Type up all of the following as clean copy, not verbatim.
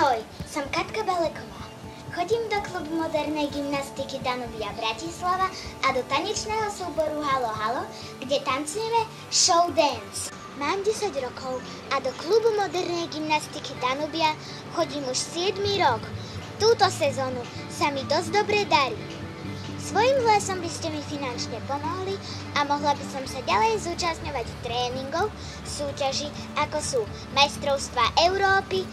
Ahoj, som Katka Baleková. Chodím do klubu modernej gymnastiky Danubia Bratislava a do tanečného súboru Halo Halo, kde tancujeme show dance. Mám 10 rokov a do klubu modernej gymnastiky Danubia chodím už 7. rok. Túto sezónu sa mi dosť dobre darí. Svojím hlasom by ste mi finančne pomohli a mohla by som sa ďalej zúčastňovať tréningov, súťaží ako sú majstrovstvá Európy,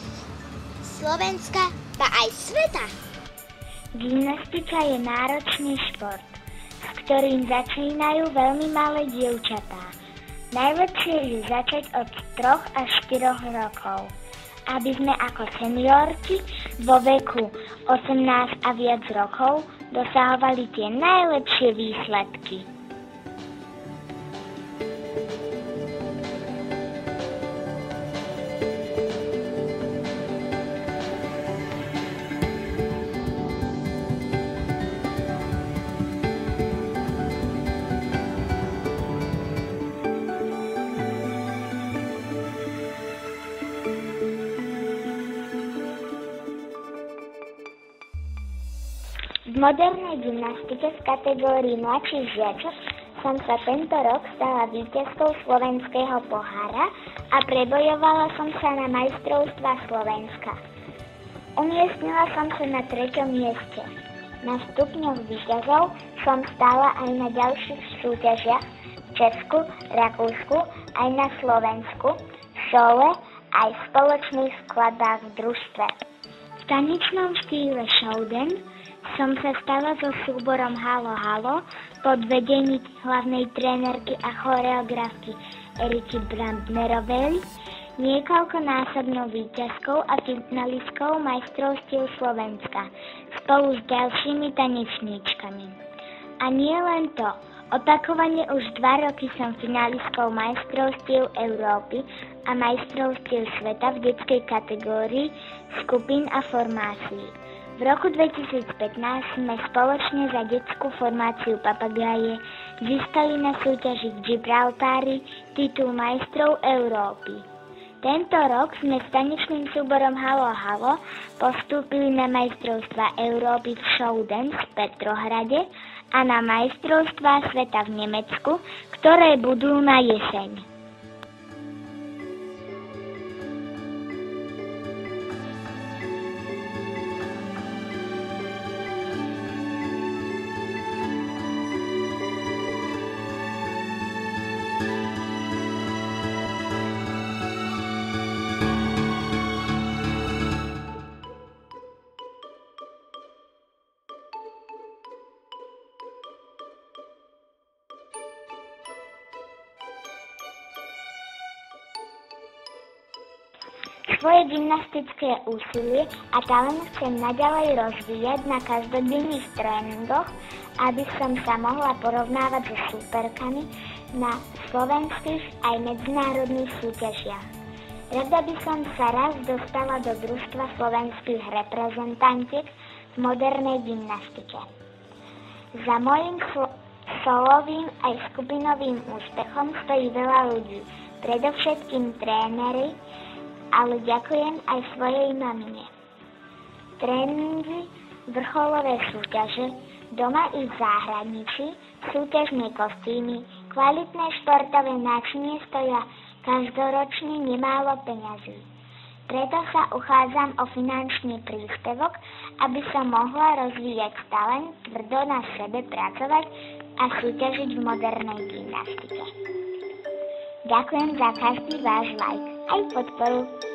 Slovenska, ba aj sveta. Gymnastika je náročný šport, s ktorým začínajú veľmi malé dievčatá. Najlepšie je začať od 3 až 4 rokov, aby sme ako seniorky vo veku 18 a viac rokov dosahovali tie najlepšie výsledky. V modernej gymnastike v kategórii mladších žiačok som sa tento rok stala víťazkou slovenského pohára a prebojovala som sa na majstrovstvá Slovenska. Umiestnila som sa na 3. mieste. Na stupňoch víťazov som stála aj na ďalších súťažiach v Česku, Rakúsku, aj na Slovensku, v sole, aj v spoločných skladbách v družstve. V tanečnom štýle showdance som sa stala so súborom Halo Halo pod vedením hlavnej trénerky a choreografky Eriky Brandnerovej niekoľkonásobnou víťazkou a finalistkou majstrovstiev Slovenska spolu s ďalšími tanečníčkami. A nie len to, opakovane už 2 roky som finalistkou majstrovstiev Európy a majstrovstiev sveta v detskej kategórii skupín a formácií. V roku 2015 sme spoločne za detskú formáciu Papagaje získali na súťaži v Gibraltári titul majstrov Európy. Tento rok sme s tanečným súborom Halo Halo postúpili na majstrovstvá Európy v showdance v Petrohrade a na majstrovstvá sveta v Nemecku, ktoré budú na jeseň. Svoje gymnastické úsilie a talent chcem naďalej rozvíjať na každodenných tréningoch, aby som sa mohla porovnávať so súperkami na slovenských aj medzinárodných súťažiach. Rada by som sa raz dostala do družstva slovenských reprezentantiek v modernej gymnastike. Za mojím solovým aj skupinovým úspechom stojí veľa ľudí, predovšetkým tréneri, ale ďakujem aj svojej mamine. Tréningy, vrcholové súťaže, doma i v zahraničí, súťažné kostýmy, kvalitné športové náčinie stoja každoročne nemálo peňazí. Preto sa uchádzam o finančný príspevok, aby som mohla rozvíjať talent, tvrdo na sebe pracovať a súťažiť v modernej gymnastike. Ďakujem za každý váš like. Aj podporu.